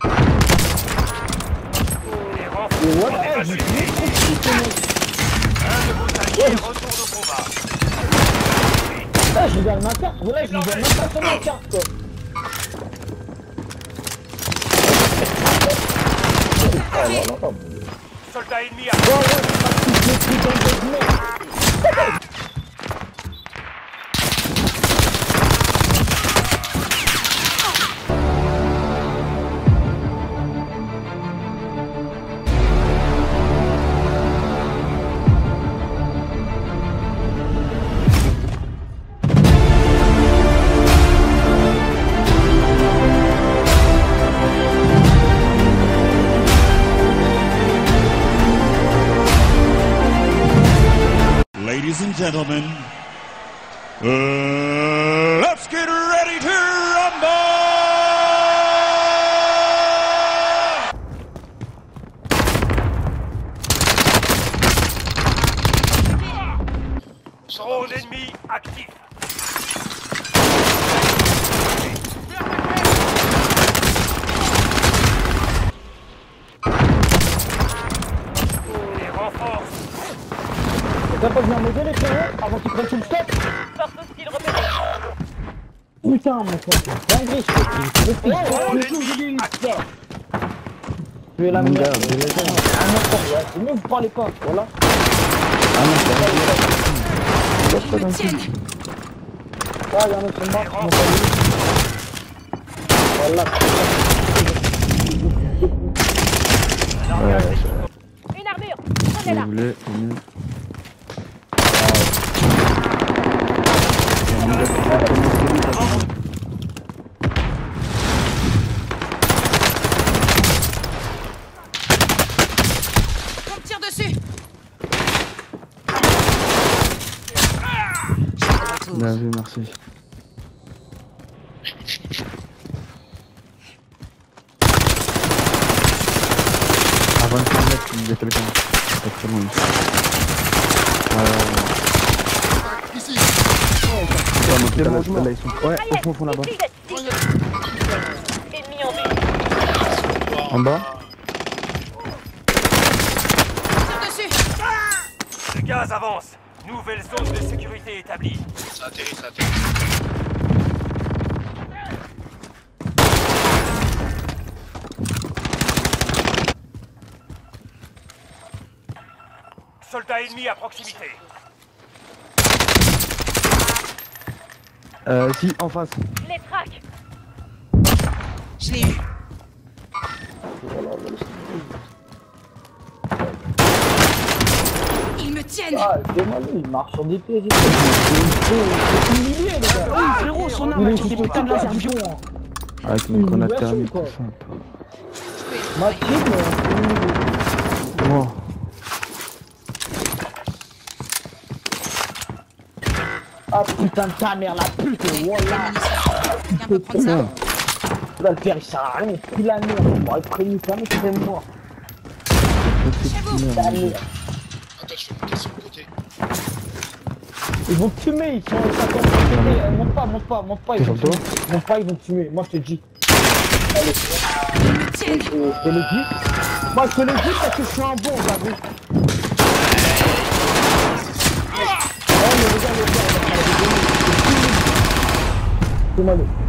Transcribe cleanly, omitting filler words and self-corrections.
What else? Je garde ma carte. Là, je garde ma carte sur ma carte, quoi. Soldat ennemi à moi. Ladies and gentlemen, let's get ready to rumble! Drone ennemi actif. T'as pas besoin de me donner, frérot, avant qu'ils prennent tout le stock. Putain, mon frère, c'est dingue, je te dis. Le tout, j'ai dit une histoire. Tu es la merde. Ah non, vous parlez pas, voilà. Ah non, c'est la merde. Ah, il y a un autre marque, mon frère. Voilà. Une armure, prenez-la. Bien vu, merci. À 25 mètres, il y a quelqu'un. Pas très loin. Ici. Ouais, non, tout à là, ils sont. Ouais, au fond, là-bas. En bas. Le gaz avance. Nouvelle zone de sécurité établie. Ça atterrit, ça atterrit. Soldats ennemis à proximité. Si, en face. Les traques. Je l'ai eu. Ah, désolé, il marche sur des pieds. C'est humilié, les gars. Ah, frérot, son arme, c'est putain de l'insertion. Avec mes grenades thermiques, tout ça. Ma team, c'est humilié. Wow. Ah, putain de ta mère, la pute, voilà. Putain. Là, le père, il sert à rien. Il la merde, il m'aurait prévenu, ça, mais c'est moi. Ils vont te fumer, ils sont en train de fumer. Monte pas, ils vont te fumer. Moi je te dis. Allez, je te le dis. Moi je te le dis parce que je suis un bon, j'avoue. Oh, mais regarde, c'est mal.